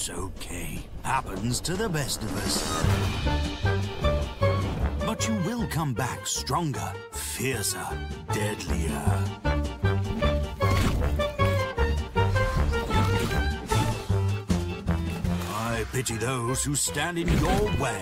It's okay. Happens to the best of us. But you will come back stronger, fiercer, deadlier. I pity those who stand in your way.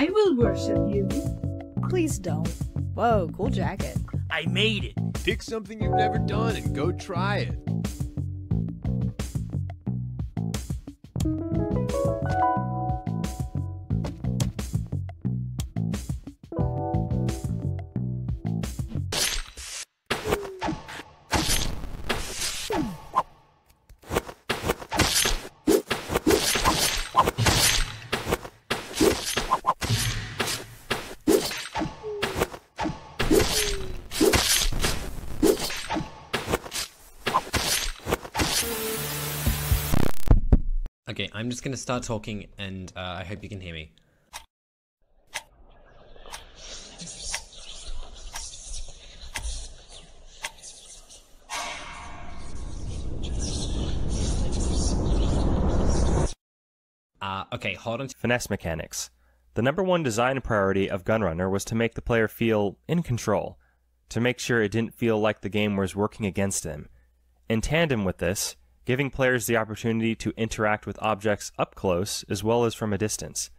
I will worship you. Please don't. Whoa, cool jacket. I made it. Pick something you've never done and go try it. Okay, I'm just gonna start talking and I hope you can hear me. Okay, hold on. Finesse mechanics. The #1 design priority of Gunrunner was to make the player feel in control, to make sure it didn't feel like the game was working against them. In tandem with this, giving players the opportunity to interact with objects up close as well as from a distance.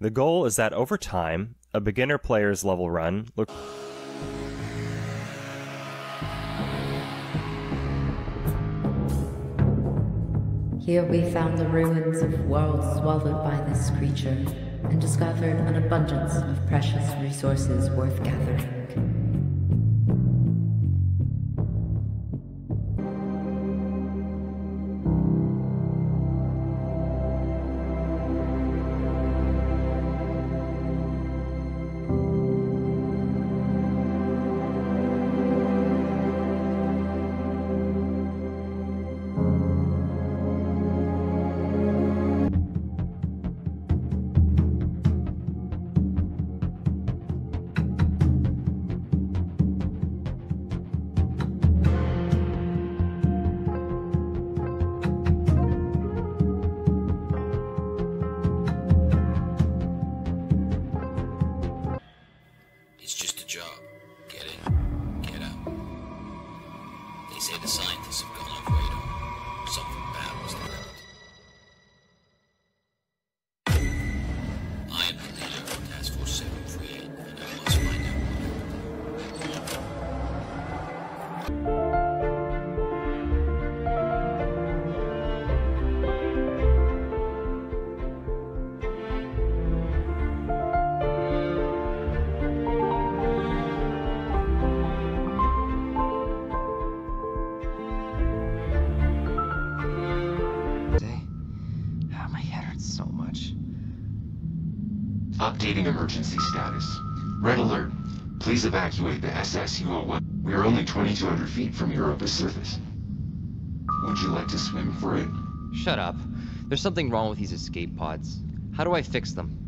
The goal is that over time, a beginner player's level run looks... Here we found the ruins of worlds swallowed by this creature and discovered an abundance of precious resources worth gathering. Updating emergency status. Red alert. Please evacuate the SSU01. We are only 2,200 feet from Europa's surface. Would you like to swim for it? Shut up. There's something wrong with these escape pods. How do I fix them?